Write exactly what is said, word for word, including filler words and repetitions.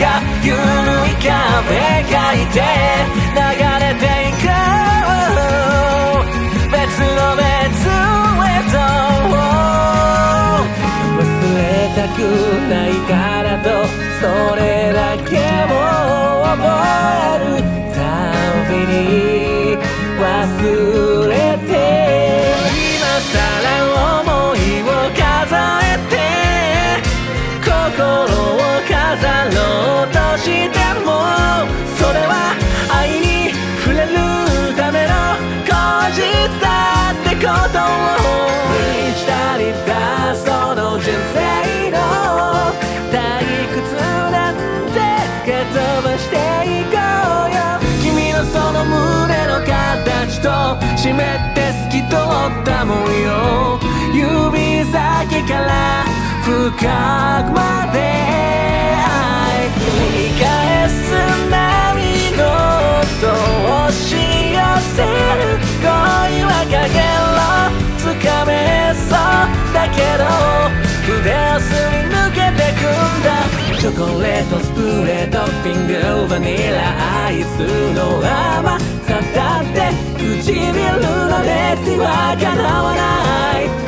が夕暮いか描いて流れていく別の別へと忘れたくないからとそれだけを覚えるたびに忘れて今さら思いを数えて心を飾ろうとしてもそれは愛に触れるための口実だってことを無理したりだその人生の退屈なんて蹴飛ばしていこうよ君のその胸の形と湿って透き通った模様指先から深くまで愛繰り返す波の音を押し寄せる恋は影をつかめそうだけど筆をすり抜けてくんだチョコレートスプレートッピングバニラアイスの甘さだって唇の熱にはかなわない